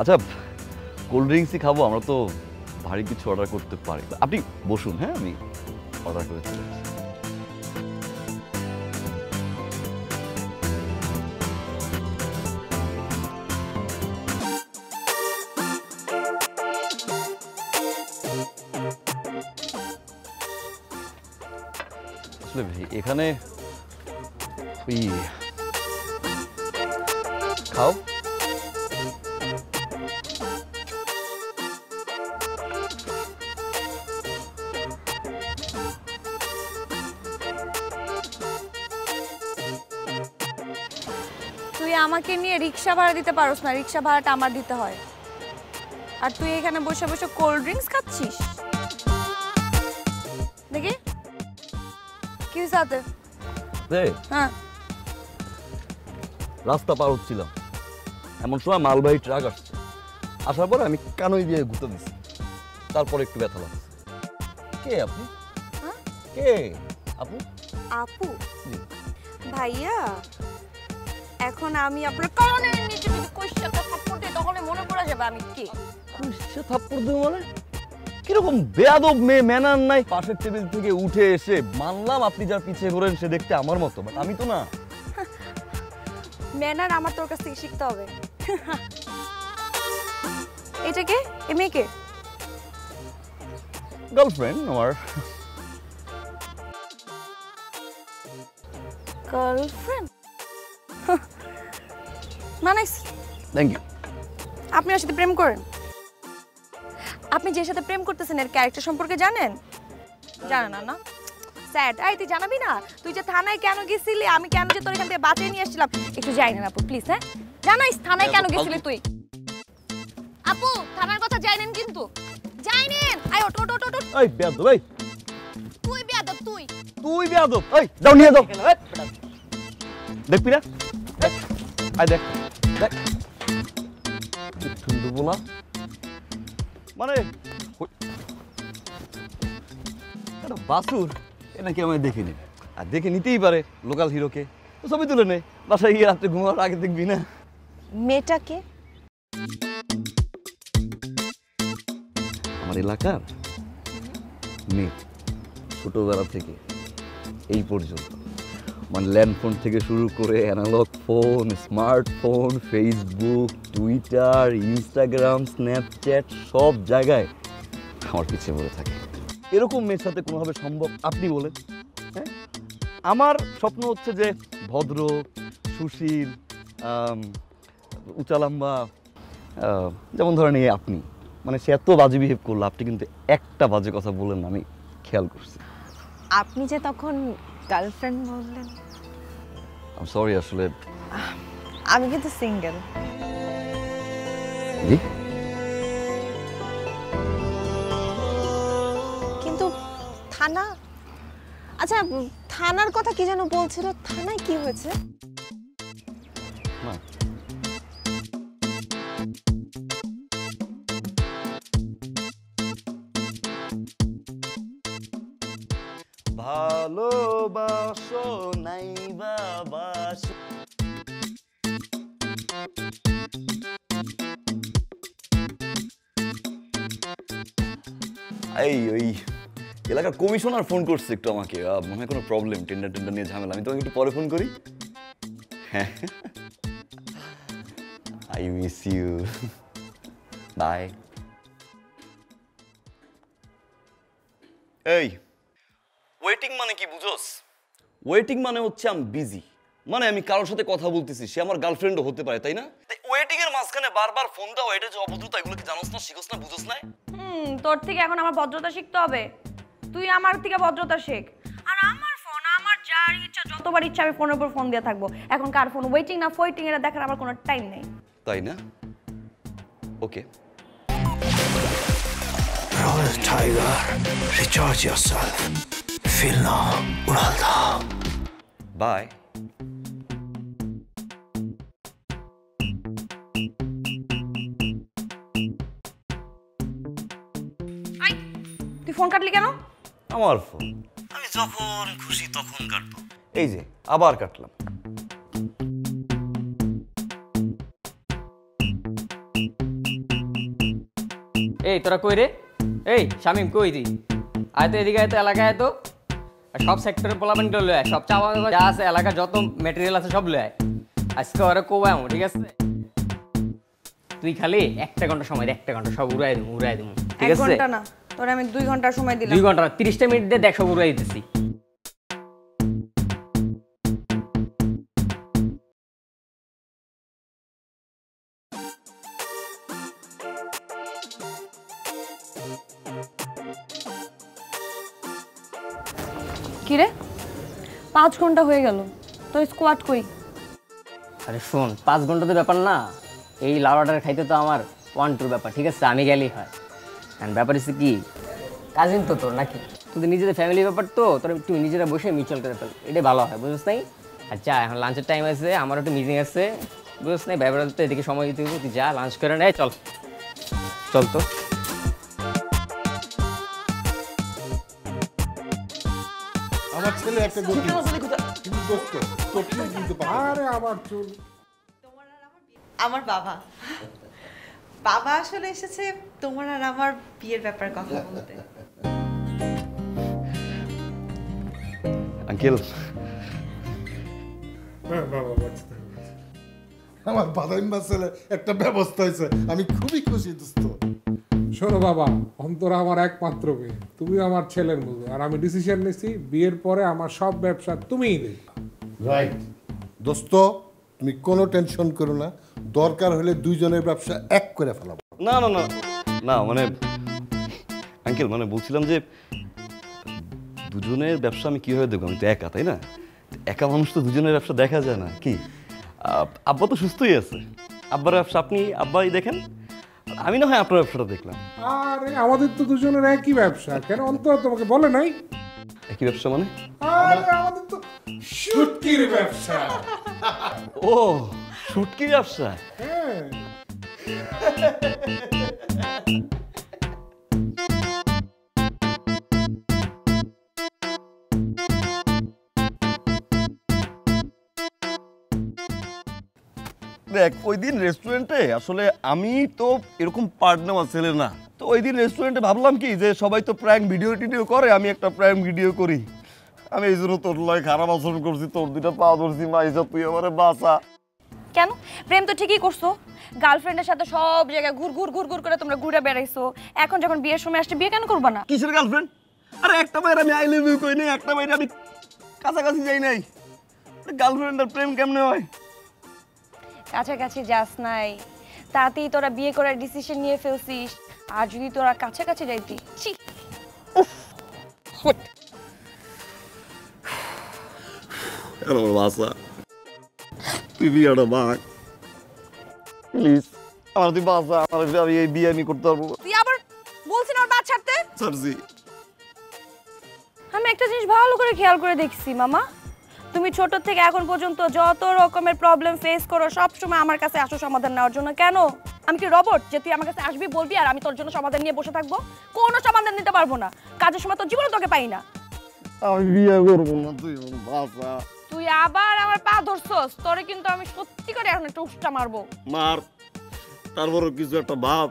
আচ্ছা কোল্ড ড্রিঙ্কসই খাবো, আমরা তো ভারী কিছু অর্ডার করতে পারি। আপনি বসুন, হ্যাঁ আমি অর্ডার করে চলে আসছি। এখানে খাও তুই। আমাকে নিয়ে রিক্সা ভাড়া দিতে পারোস না, রিক্সা ভাড়াটা আমার দিতে হয়। আর তুই এখানে বসে বসে কোল্ড ড্রিঙ্কস খাচ্ছিস। দেখি রাস্তা পার হচ্ছিলাম, এমন সময় মালবাহী ট্রাক আসছে। আসার পরে আমি কানই দিয়ে ঘুরতে দিচ্ছি, তারপরে একটু ব্যথা লাগছে। কে আপনি? কে আপু? আপু ভাইয়া, এখন আমি আপনার কারণে নিচে যদি কুশটা থাপ্পড় দিই তখন মনে পড়ে যাবে আমি কে। কুশটা থাপ্পড় দেব মানে? কিরকম বেয়াদব মেয়ে, ম্যানার নাই। পাশের টেবিল থেকে উঠে এসে, মানলাম আপনি যার পিছিয়ে ঘোরেন সে দেখতে আমার মতো, বাট আমি তো না। ম্যানার আমার তোর কাছ থেকে শিখতে হবে। এটা কে? এই মেয়ে কে? গার্লফ্রেন্ড আমার। গার্লফ্রেন্ড মানে? Thank you. আপনি ওর সাথে প্রেম করেন? আপনি যে সাথে প্রেম করতেছেন এর ক্যারেক্টার সম্পর্কে জানেন? জানেন না? স্যাড। আই তুই জানাবি না? তুই যে থানায় কেন গেছিলি, আমি কেন যে তোর এখান থেকে বাঁচিয়ে নিয়ে আসছিলাম, একটু যাই না আপু প্লিজ। হ্যাঁ জানাইস থানায় কেন গেছিলি তুই? আপু থানার কথা জানেন কিন্তু? জানেন। আই ওট ওট ওট। এই বেয়াদব, এই তুই বেয়াদব, তুই বেয়াদব। এই দাও নিয়ে দাও। দেখবি না? আই দেখ দেখ তুই বলা মানে বাসুর এ নাকি আমি দেখিনি। আর দেখে নিতেই পারে, লোকাল হিরোকে তো সবই তুলে নেই। বাসায় গিয়ে রাত্রে ঘুমানোর আগে দেখবি না মেয়েটাকে। আমার এলাকার মেয়ে, ছোটবেলা থেকে এই পর্যন্ত, মানে ল্যান্ডফোন থেকে শুরু করে analogue phone, smartphone, Facebook, Twitter, Instagram, Snapchat, সব জায়গায় আমার পিছিয়ে পড়ে থাকে। এরকম মেয়ের সাথে কোনোভাবে সম্ভব আপনি বলে? হ্যাঁ আমার স্বপ্ন হচ্ছে যে ভদ্র, সুশীল, উচালাম্বা, যেমন ধরেন এই আপনি, মানে সে এত বাজে বিহেভ করলো, আপনি কিন্তু একটা বাজে কথা বললেন না, আমি খেয়াল করছি। আপনি যে তখন গার্লফ্রেন্ড বললেন? আই এম সরি, আসলে আমি কিন্তু সিঙ্গেল। কিন্তু থানা? আচ্ছা থানার কথা কি যেন বলছিল, থানায় কি হয়েছে? ভালোবাসো নাই বাবাসো, এই ওই এলাকার কমিশনার ফোন করছে একটু আমাকে, মনে হয় কোনো প্রবলেম, টেন্ডার টেন্ডার নিয়ে ঝামেলা। আমি তোমাকে একটু পরে ফোন করি। হ্যাঁ আই মিস ইউ, বাই। এই ওয়েটিং মানে কি বুঝোস? ওয়েটিং মানে হচ্ছে আমি বিজি, মানে আমি কারোর সাথে কথা বলতেছি, সে আমার গার্লফ্রেন্ডও হতে পারে, তাই না? ওয়েটিং এর মাঝখানে বারবার ফোন দাও, এটা যে অভদ্রতা, এগুলো কি জানোস না, শিখোস না, বুঝোস না? তোর থেকে এখন আমার ভদ্রতা শিখতে হবে, তুই আমার থেকে ভদ্রতা শেখ। আর আমার ফোন, আমার যার ইচ্ছা যতবার ইচ্ছা আমি ফোনের উপর ফোন দিয়ে থাকবো। এখন কার ফোন ওয়েটিং না ফয়েটিং এটা দেখার আমার কোনো টাইম নেই, তাই না? Okay Royal Tiger, recharge yourself. Feel now, Ural Dao. Bye. Hi. তুই ফোন কাটলি কেন? আমার ফোন। আমি যখন খুশি তখন কাটবো। এই যে আবার কাটলাম। এই তোরা কই রে? এই শামিম কই তুই? আয় তো এদিকে, আয় তো এলাকায়, আয় তো। আর সব সেক্টরে পোলাপানি লয়ে আয়, সব চাওয়া যা আছে এলাকা যত মেটেরিয়াল আছে সব লয়ে আয়। আজকে ওরা কোবায়, ঠিক আছে? তুই খালি একটা ঘন্টা সময় দে, একটা ঘন্টা সব উড়াই দেবো, উড়াই দেবো, ঠিক আছে? ঘন্টা না, তোরা আমি 2 ঘন্টা সময় দিলাম। 2 ঘন্টা না, 30 মিনিট দিয়ে দেখ সব উড়াই দিতেছি। কিরে 5 ঘন্টা হয়ে গেল, তোর স্কোয়াড কই? আরে শোন, 5 ঘন্টা তো ব্যাপার না, এই লাউডার খাইতে তো আমার 1-2 ব্যাপার, ঠিক আছে? আমি গেলেই হয়। আর ব্যাপার হচ্ছে কি, কাজিন তো তোর নাকি, তোদের নিজেদের ফ্যামিলি ব্যাপার তো, তোর একটু নিজেরা বসে মিউচুয়াল করে ফেল, এটাই ভালো হয়, বুঝিস নাই? আর যা, এখন লাঞ্চের টাইম আছে, আমার একটু মিটিং আছে, বুঝিস নাই? ব্যাপার তো এদিকে সময় দিতে হবে, তুই যা লাঞ্চ করে নেয়, চল চল তো। আমার বাবা আসলে এসেছে তোমার আর আমার বিয়ের ব্যাপারে কথা বলতে। আঙ্কেল, আমার বাদাইম্বা ছেলে একটা ব্যবস্থা হয়েছে, আমি খুবই খুশি। দোস্ত শোনো বাবা, অন্তরা আমার একমাত্র মেয়ে, তুমি আমার ছেলের মতো, আর আমি ডিসিশন নিয়েছি বিয়ের পরে আমার সব ব্যবসা তুমিই দেবে। রাইট দোস্ত, তুমি কোনো টেনশন করো না, দরকার হলে দুইজনের ব্যবসা এক করে ফেলাবো। না না না না, মানে আঙ্কেল মানে বলছিলাম যে দুজনের ব্যবসা আমি কীভাবে দেখবো, আমি তো একা, তাই না? একা মানুষ তো দুজনের ব্যবসা দেখা যায় না কি? আব্বা তো সুস্থই আছে, আব্বার ব্যবসা আপনি আব্বাই দেখেন, আমি না হয় আপনার ব্যবসাটা দেখলাম। আরে আমাদের তো দুজনের একই ব্যবসা, কেন অন্তর তোমাকে বলে নাই? একই ব্যবসা মানে? আরে আমাদের তো শুটকির ব্যবসা। ও শুটকির ব্যবসা, হ্যাঁ। দেখ ওই দিন রেস্টুরেন্টে, আসলে আমি তো এরকম পার্টনার ছেলে না, তো ওই দিন রেস্টুরেন্টে ভাবলাম কি যে সবাই তো প্র্যাঙ্ক ভিডিও টিডিও করে, আমি একটা প্র্যাঙ্ক ভিডিও করি, আমি এই জন্য তোর লয় খারাপ আচরণ করছি, তোর দুটা পা ধরছি, মাইজা তুই আমারে বাঁচা। কেন? প্রেম তো ঠিকই করছো, গার্লফ্রেন্ডের সাথে সব জায়গায় ঘুর ঘুর ঘুর ঘুর করে তোমরা ঘুরে বেড়াইছো, এখন যখন বিয়ের সময় আসছে বিয়ে কেন করবা না? কিসের গার্লফ্রেন্ড? আরে একটা মেয়ের আমি আই লাভ ইউ কই নাই, একটা মেয়ের আমি কাছাকাছি যাই নাই, গার্লফ্রেন্ডের প্রেম কেমনে হয়? কাছাকাছি যাস নাই তাতেই তোরা বিয়ে করার ডিসিশন নিয়ে ফেলছিস, আর যদি তোরা কাছাকাছি যাইতি। তুই বিয়েটা ভাগ প্লিজ, আমার তুই বাঁচা, আমার এই বিয়ে আমি করতে পারবো। তুই আবার বলছিস না বাদ ছাড়তে? ছাড়ছি। আমি একটা জিনিস ভালো করে খেয়াল করে দেখছি মামা, তুমি ছোট থেকে এখন পর্যন্ত যত রকমের প্রবলেম ফেস করো সব সময় আমার কাছে আসো সমাধান নেওয়ার জন্য। কেন? আমি কি রোবট যে তুই আমার কাছে আসবি বলবি আর আমি তোর জন্য সমাধান নিয়ে বসে থাকবো? কোনো সমাধান নিতে পারবো না, কাজের সময় তোর জীবনে তোকে পাই না। আমি বিয়ে করব না, তুই বাঁচা। তুই আবার আমার পা ধরছস, তোরে কিন্তু আমি সত্যি করে এখন একটা উষ্টা মারবো। মার, তারপরও কিছু একটা ভাব,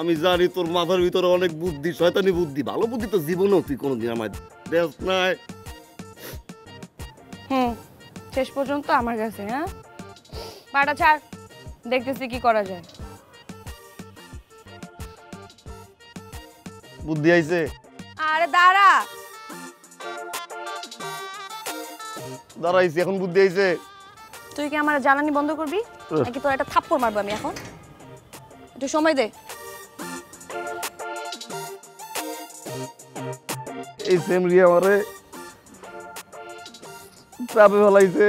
আমি জানি তোর মাথার ভিতরে অনেক বুদ্ধি, শয়তানি বুদ্ধি, ভালো বুদ্ধি তো জীবনেও তুই কোনোদিন আমার দেখ নাই। শেষ পর্যন্ত আমার কাছে, হ্যাঁ? বাটা ছাড়, দেখতেছি কি করা যায়। বুদ্ধি আইছে। আরে দাঁড়া। দাঁড়াইছি এখন বুদ্ধি আইছে তুই কি আমার জ্বালানি বন্ধ করবি নাকি তোর একটা থাপ্পড় মারবো আমি এখন একটু সময় দে এই সেম রিয়া আমারে চাপে ফেলাইছে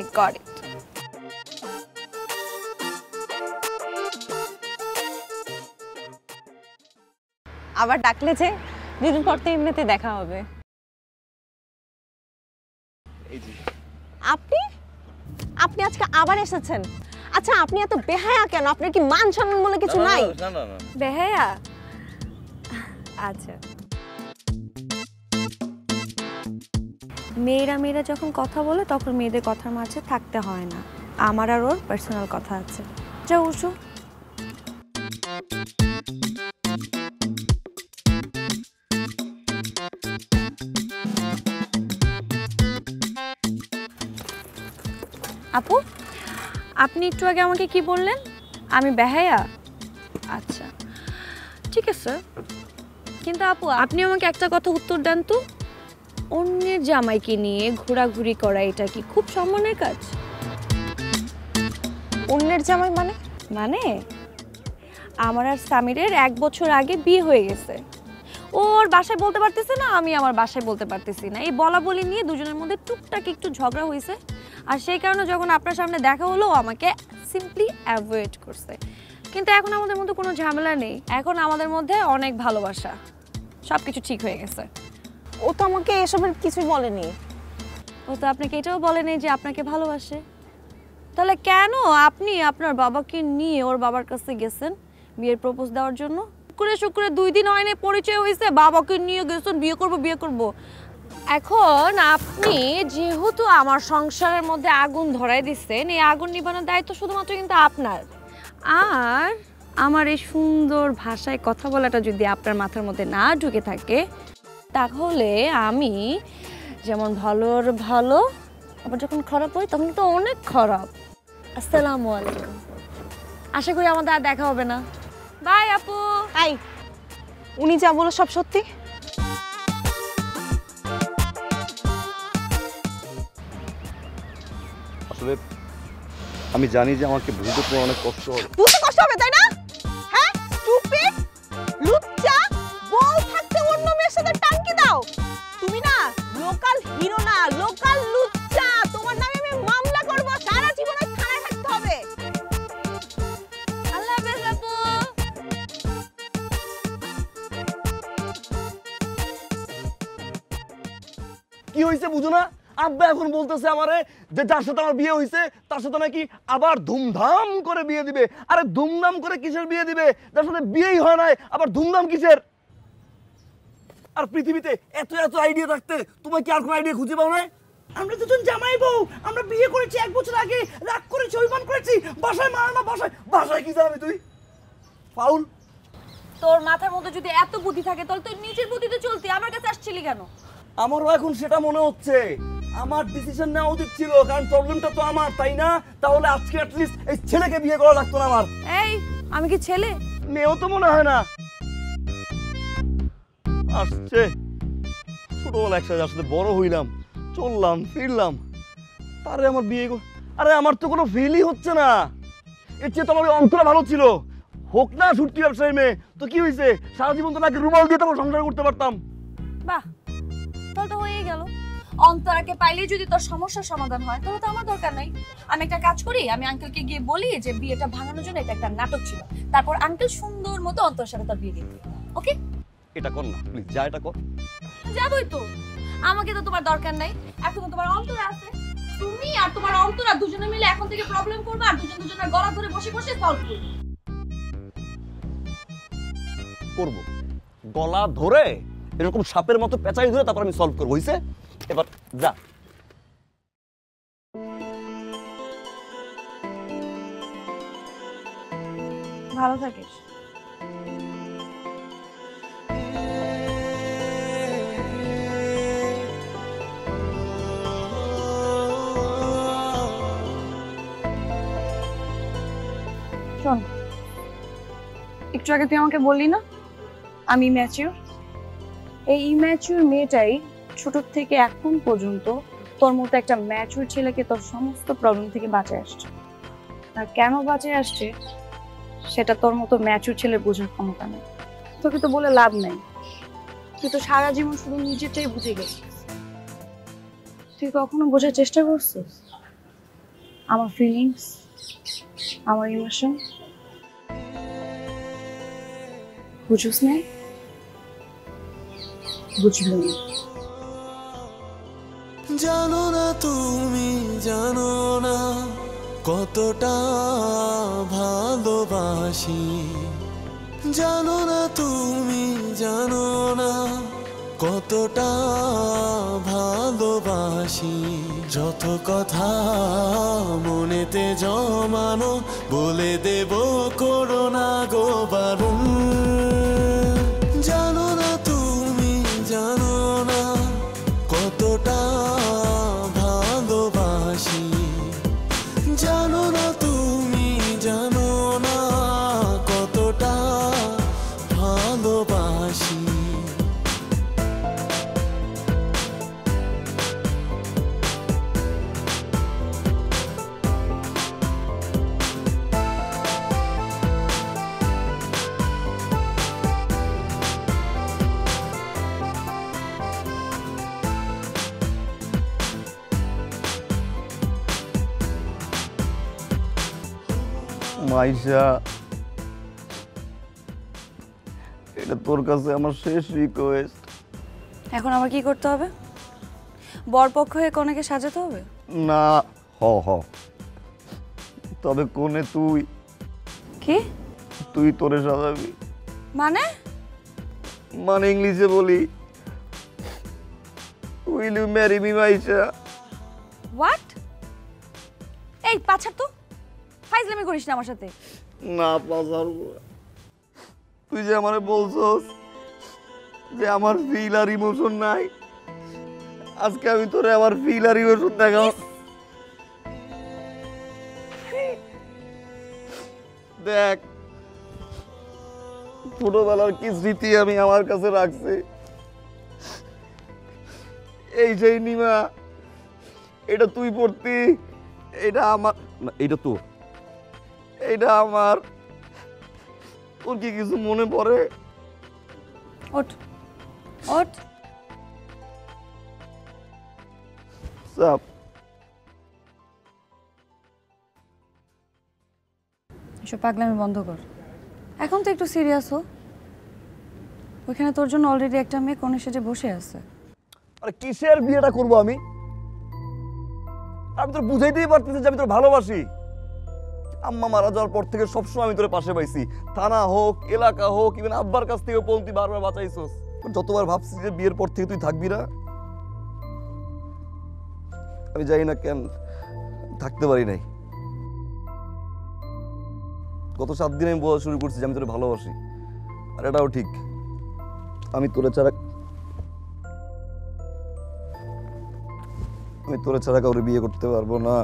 I got it আবার ডাকলে যে দুদিন পর এমনিতে দেখা হবে এই যে আপনি আপনি আজকে আবার এসেছেন আচ্ছা আপনি এত বেহায়া কেন আপনার কি মান সম্মান বলে কিছু নাই না না না বেহায়া আচ্ছা মেয়েরা মেয়েরা যখন কথা বলে তখন মেয়েদের কথার মাঝে থাকতে হয় না আমার আর ওর পার্সোনাল কথা আছে যা উঠো আপু আপনি একটু আগে আমাকে কি বললেন আমি বেহায়া আচ্ছা ঠিক আছে কিন্তু আপু আপনি আমাকে একটা কথা উত্তর দেন তো অন্যের জামাইকে নিয়ে ঘোরাঘুরি করা এটা কি খুব সম্মানের কাজ অন্যের জামাই মানে মানে আমার আর সামিরের 1 বছর আগে বিয়ে হয়ে গেছে ওর বাসায় বলতে পারতেছে না আমি আমার বাসায় বলতে পারতেছি না এই বলা বলি নিয়ে দুজনের মধ্যে টুকটাক একটু ঝগড়া হয়েছে আর সেই কারণে যখন আপনার সামনে দেখা হলো আমাকে সিম্পলি অ্যাভয়েড করছে কিন্তু এখন আমাদের মধ্যে কোনো ঝামেলা নেই এখন আমাদের মধ্যে অনেক ভালোবাসা সবকিছু ঠিক হয়ে গেছে ও তো আমাকে এসবের কিছুই বলেনি ও তো আপনাকে এটাও বলেনি যে আপনাকে ভালোবাসে তাহলে কেন আপনি আপনার বাবাকে নিয়ে ওর বাবার কাছে গেছেন বিয়ের প্রপোজ দেওয়ার জন্য শুক্রে শুক্রে 2 দিন হয় না পরিচয় হয়েছে বাবাকে নিয়ে গেছেন বিয়ে করব বিয়ে করব এখন আপনি যেহেতু আমার সংসারের মধ্যে আগুন ধরাই দিচ্ছেন এই আগুন নিভানোর দায়িত্ব শুধুমাত্র কিন্তু আপনার আর আমার এই সুন্দর ভাষায় কথা বলাটা যদি আপনার মাথার মধ্যে না ঢুকে থাকে তাহলে আমি যেমন ভালোর ভালো আবার যখন খারাপ হয় তখন তো অনেক খারাপ আসসালামু আলাইকুম আশা করি আমাদের আর দেখা হবে না বাই আপু বাই উনি যা বলো সব সত্যি আসলে আমি জানি যে আমাকে বুঝতে পুরো অনেক কষ্ট হবে বুঝতে কষ্ট হবে তাই না হ্যাঁ স্টুপিড লুচ্চা বল থাকতে অন্য মেয়ের সাথে টাঙ্কি দাও তুমি না লোকাল হিরো না লোকাল লুচ্চা তোমার নামে আমি মামলা করব সারা জীবন থানায় থাকতে হবে আল্লাহ হাফেজ আপু কি হইছে বুঝো না আব্বা এখন বলতেছে আমারে যে যার সাথে আমার বিয়ে হইছে তার সাথে নাকি আবার ধুমধাম করে বিয়ে দিবে আরে ধুমধাম করে কিসের বিয়ে দিবে যার সাথে বিয়েই হয় নাই আবার ধুমধাম কিসের আর পৃথিবীতে এত এত আইডিয়া থাকতে তুমি কি আর কোনো আইডিয়া খুঁজে পাও না আমরা দুজন জামাই বউ আমরা বিয়ে করেছি 1 বছর আগে রাগ করেছি অভিমান করেছি বাসায় মার না বাসায় বাসায় কি জানাবি তুই ফাউল তোর মাথার মধ্যে যদি এত বুদ্ধি থাকে তাহলে তুই নিজের বুদ্ধিতে চলতি আমার কাছে আসছিলি কেন আমারও এখন সেটা মনে হচ্ছে আমার ডিসিশন নেওয়া উচিত ছিল কারণ প্রবলেমটা তো আমার তাই না তাহলে আজকে অ্যাট লিস্ট এই ছেলেকে বিয়ে করা লাগতো না আমার এই আমি কি ছেলে মেয়েও তো মনে হয় না আসছে ছোটবেলা একসাথে আসলে বড় হইলাম চললাম ফিরলাম তারে আমার বিয়ে আরে আমার তো কোনো ফিলই হচ্ছে না এর চেয়ে তো আমার অন্তরা ভালো ছিল হোক না ছুটকি ব্যবসায়ী মেয়ে তো কি হয়েছে সারা জীবন তো নাকি রুমাল দিয়ে তারপর সংসার করতে পারতাম বাহ তাহলে তো হয়েই গেল অন্তরাকে পাইলে যদি তোর সমস্যার সমাধান হয় তাহলে তো আমার দরকার নাই আমি একটা কাজ করি আমি আঙ্কেলকে গিয়ে বলি যে বিয়েটা ভাঙানোর জন্য এটা একটা নাটক ছিল তারপর আঙ্কেল সুন্দর মতো অন্তরার সাথে তার বিয়ে দিতে ওকে এটা কর না প্লিজ যা এটা কর যাবই তো আমাকে তো তোমার দরকার নাই এখন তো তোমার অন্তরা আছে তুমি আর তোমার অন্তরা দুজনে মিলে এখন থেকে প্রবলেম করবে আর দুজন দুজনের গলা ধরে বসে বসে সলভ করব গলা ধরে এরকম সাপের মতো পেঁচাই ধরে তারপর আমি সলভ করব হইছে এবার যা ভালো থাকিস শোন একটু আগে তুই আমাকে বললি না আমি ম্যাচিউর এই ইম্যাচিউর মেয়েটাই ছোট থেকে এখন পর্যন্ত তোর মতো একটা ম্যাচিউর ছেলেকে তোর সমস্ত প্রবলেম থেকে বাঁচিয়ে আসছে। আর কেন বাঁচিয়ে আসছে সেটা তোর মতো ম্যাচিউর ছেলে বোঝার ক্ষমতা নেই। তোকে তো বলে লাভ নাই, তুই তো সারা জীবন শুধু নিজেরটাই বুঝে গেছিস। তুই কখনো বোঝার চেষ্টা করছিস আমার ফিলিংস, আমার ইমোশন? বুঝিস না, বুঝবি না। জানো না তুমি, জানো না কতটা ভালোবাসি। জানো না তুমি, জানো না কতটা ভালোবাসি। যত কথা মনেতে জমানো বলে দেব, করো না গো বারণ। জানো না তুমি, জানো না কতটা ভালোবাসি। জানো না তুমি, জানো না কতটা ভালোবাসি। মাইশা, এটা তোর কাছে আমার শেষ রিকোয়েস্ট। এখন আমার কি করতে হবে? বরপক্ষ হয়ে কনেকে সাজাতে হবে না? তবে কনে তুই। কি তুই তোরে সাজাবি? মানে মানে ইংলিশে বলি, will you marry me Maisha? What? এই পাছা তো ফাইজলামি করিস না আমার সাথে। না পাছার তুই যে আমারে বলছস যে আমার ফিল আর ইমোশন নাই, আজকে আমি তোরে আমার ফিল আর ইমোশন দেখাও। দেখ ছোটবেলার কি স্মৃতি আমি আমার কাছে রাখছি। এই সেই নিমা, এটা তুই পড়তি, এটা আমার না, এটা তোর, এটা আমার। তোর কি কিছু মনে পড়ে? ওঠ ওঠ। সব এসব পাগলামি বন্ধ কর। এখন তো একটু সিরিয়াস হো। ওইখানে তোর জন্য অলরেডি একটা মেয়ে কোণে সেজে বসে আছে। আরে কিসের বিয়েটা করবো আমি? আমি তোর বুঝাইতেই পারতেছি যে আমি তোর ভালোবাসি। আম্মা মারা যাওয়ার পর থেকে সবসময় আমি তোর পাশে পাইছি। থানা হোক, এলাকা হোক, ইভেন আব্বার কাছ থেকেও পৌঁছি বারবার বাঁচাইছস। যতবার ভাবছি যে বিয়ের পর থেকে তুই থাকবি না, আমি জানি না কেন থাকতে পারি নাই। গত 7 দিন আমি বোঝা শুরু করছি যে আমি তোর ভালোবাসি। আর এটাও ঠিক, আমি তোরা ছাড়া কাউরে বিয়ে করতে পারবো না।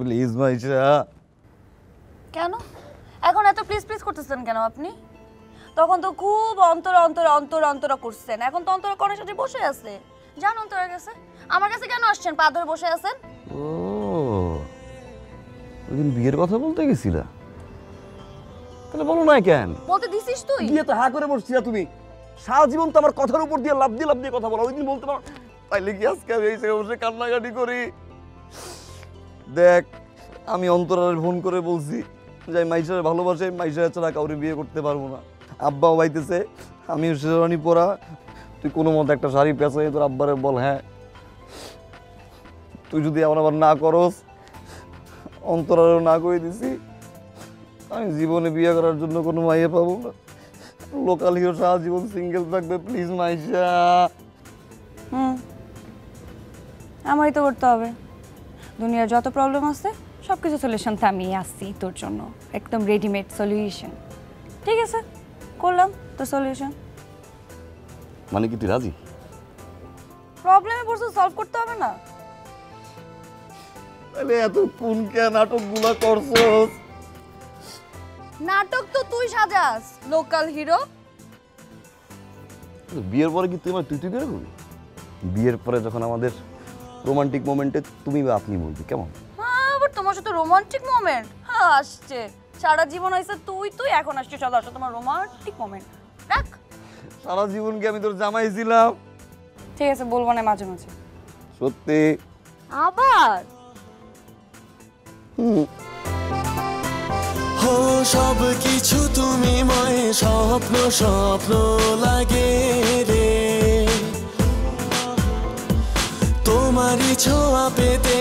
প্লিজ মাইশা। কেন এখন এত প্লিজ প্লিজ করতেছেন কেন আপনি? তখন তো খুব অন্তরা করছেন, এখন তো অন্তরা কোণের সাথে বসে আছে। জান অন্তরা কাছে, আমার কাছে কেন আসছেন? পা ধরে বসে আছেন। ও ওইদিন বিয়ের কথা বলতে গেছিলা, তাহলে বলো না কেন? বলতে দিছিস তুই? বিয়ে তো হা করে বসছিলা তুমি। সারা জীবন তো আমার কথার উপর দিয়ে লাভ দিয়ে কথা বলা। ওইদিন বলতে পারো, তাইলে কি আজকে আমি এই জায়গায় বসে কান্নাকাটি করি? দেখ আমি অন্তরারে ফোন করে বলছি যে আমি মাইশারে ভালোবাসি, মাইশার ছাড়া কাউরে বিয়ে করতে পারবো না। আব্বাও বাইতেছে, আমিও শেরওয়ানি পরা। তুই কোনো মতো একটা শাড়ি পেঁচাই তোর আব্বারে বল। হ্যাঁ, তুই যদি আমার আবার না করস, অন্তরারও না করে দিছি, আমি জীবনে বিয়ে করার জন্য কোনো মাইয়ে পাবো না। লোকাল হিরো সারা জীবন সিঙ্গেল থাকবে। প্লিজ মাইশা। আমারই তো করতে হবে। দুনিয়ার যত প্রবলেম আছে সবকিছু সলিউশন তো আমি আসছি তোর জন্য, একদম রেডিমেড সলিউশন। ঠিক আছে, করলাম তোর সলিউশন। মানে কি তুই রাজি? প্রবলেমে বসে সলভ করতে হবে না? তাহলে এত কোন কেন নাটকগুলো করছস? নাটক তো তুই সাজাস, লোকাল হিরো। तो বিয়ের পরে কি তুমি তুই তুই করে করবি বিয়ের পরে যখন আমাদের রোমান্টিক মোমেন্টে তুমি বা আপনি বলবি কেমন হ্যাঁ বাট তোমার সাথে রোমান্টিক মোমেন্ট হ্যাঁ আসছে সারা জীবন হইছে তুই তুই এখন আসছে চল আসো তোমার রোমান্টিক মোমেন্ট রাখ সারা জীবন কি আমি তোর জামাই ছিলাম ঠিক আছে বলবো না মাঝে মাঝে সত্যি আবার सब किछु तुमी माये स्वप्न स्वप्न लागे रे तोमारी छोया पेते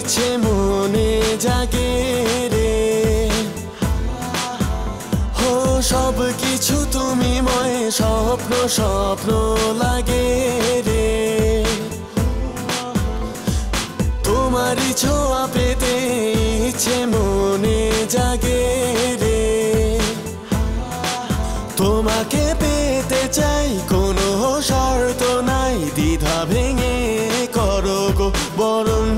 इच्छे मने जागे रे हो सब किछु तुमी माये स्वप्न स्वप्न लागे रे तोमारी छोया पेते इच्छे मने जागे তোমাকে পেতে চাই কোনো শর্ত নাই দ্বিধা ভেঙে করো গো বরণ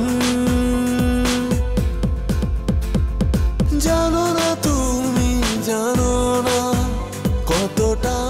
জানো না তুমি জানো না কতটা